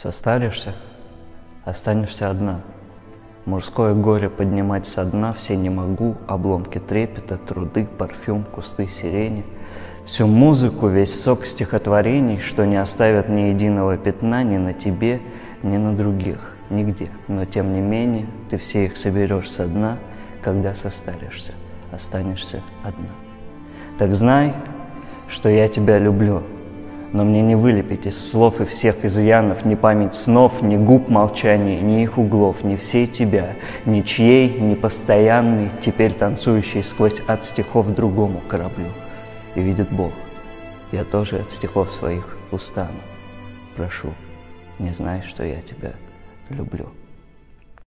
Состаришься, останешься одна. Мужское горе поднимать со дна, все не могу, обломки трепета, труды, парфюм, кусты сирени. Всю музыку, весь сок стихотворений, что не оставят ни единого пятна ни на тебе, ни на других, нигде. Но тем не менее, ты все их соберешь со дна, когда состаришься, останешься одна. Так знай, что я тебя люблю. Но мне не вылепить из слов и всех изъянов ни память снов, ни губ молчаний, ни их углов, ни всей тебя, ни чьей, ни постоянной, теперь танцующей сквозь ад стихов другому кораблю. И видит Бог, я тоже от стихов своих устану. Прошу, не знай, что я тебя люблю.